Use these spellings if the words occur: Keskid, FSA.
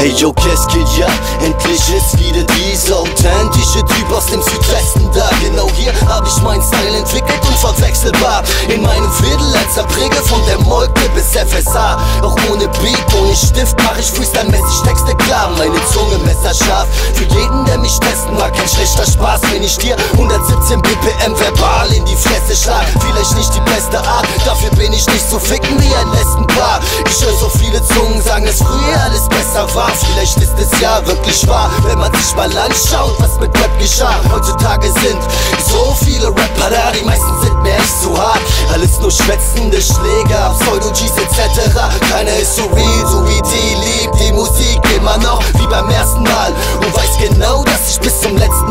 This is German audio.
Hey yo, Keskid, ja, endlich ist wieder dieser authentische Typ aus dem Südwesten da. Genau hier hab ich meinen Style entwickelt, unverwechselbar. In meinem Viertel als Erpräger von der Molke bis FSA. Auch ohne Beat, ohne Stift mach ich freestyle-mäßig Texte klar. Meine Zunge messerscharf, für jeden, der mich testen mag. Kein schlechter Spaß, wenn ich dir 117 BPM verbal in die Fresse schlag. Vielleicht nicht die beste Art, dafür bin ich nicht so ficken wie ein letzten Paar. Ich höre so viele Zungen sagen, dass früher alles besser war. Vielleicht ist es ja wirklich wahr, wenn man sich mal anschaut, was mit Rap geschah. Heutzutage sind so viele Rapper da, die meisten sind mir echt zu hart. Alles nur schwätzende Schläger, Pseudo-Gs etc. Keiner ist so real, so wie die liebt die Musik immer noch wie beim ersten Mal und weiß genau, dass ich bis zum letzten